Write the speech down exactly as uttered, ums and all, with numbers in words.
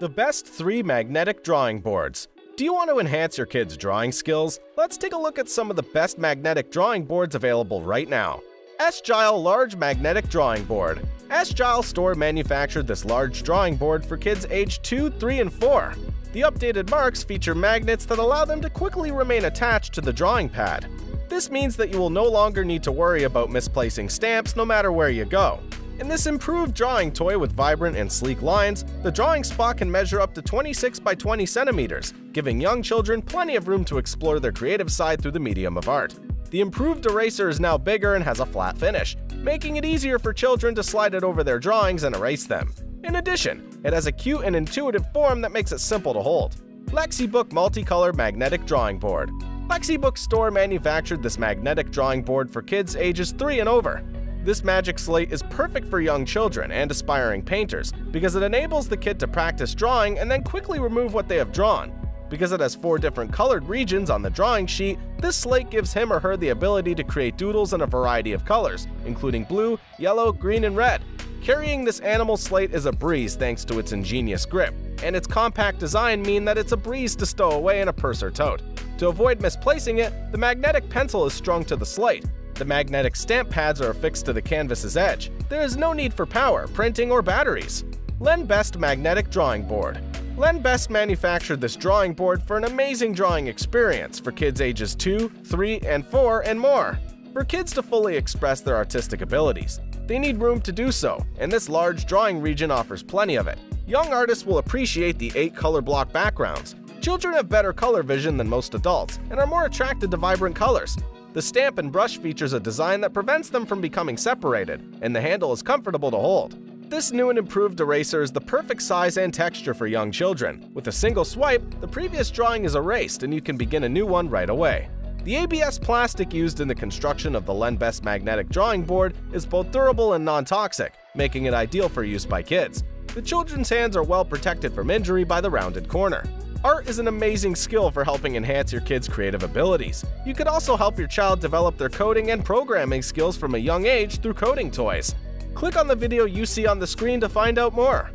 The best three magnetic drawing boards. Do you want to enhance your kids' drawing skills? Let's take a look at some of the best magnetic drawing boards available right now. S G I L E Large Magnetic Drawing Board. S G I L E Store manufactured this large drawing board for kids aged two, three, and four. The updated marks feature magnets that allow them to quickly remain attached to the drawing pad. This means that you will no longer need to worry about misplacing stamps no matter where you go. In this improved drawing toy with vibrant and sleek lines, the drawing spot can measure up to twenty-six by twenty centimeters, giving young children plenty of room to explore their creative side through the medium of art. The improved eraser is now bigger and has a flat finish, making it easier for children to slide it over their drawings and erase them. In addition, it has a cute and intuitive form that makes it simple to hold. LexiBook Multicolor Magnetic Drawing Board. LexiBook Store manufactured this magnetic drawing board for kids ages three and over. This magic slate is perfect for young children and aspiring painters because it enables the kid to practice drawing and then quickly remove what they have drawn. Because it has four different colored regions on the drawing sheet, this slate gives him or her the ability to create doodles in a variety of colors, including blue, yellow, green, and red. Carrying this animal slate is a breeze thanks to its ingenious grip, and its compact design mean that it's a breeze to stow away in a purse or tote. To avoid misplacing it, the magnetic pencil is strung to the slate. The magnetic stamp pads are affixed to the canvas's edge. There is no need for power, printing, or batteries. LenBest Magnetic Drawing Board. LenBest manufactured this drawing board for an amazing drawing experience for kids ages two, three, and four and more. For kids to fully express their artistic abilities, they need room to do so, and this large drawing region offers plenty of it. Young artists will appreciate the eight color block backgrounds. Children have better color vision than most adults and are more attracted to vibrant colors. The stamp and brush features a design that prevents them from becoming separated, and the handle is comfortable to hold. This new and improved eraser is the perfect size and texture for young children. With a single swipe, the previous drawing is erased and you can begin a new one right away. The A B S plastic used in the construction of the LenBest magnetic drawing board is both durable and non-toxic, making it ideal for use by kids. The children's hands are well protected from injury by the rounded corner. Art is an amazing skill for helping enhance your kids' creative abilities. You could also help your child develop their coding and programming skills from a young age through coding toys. Click on the video you see on the screen to find out more.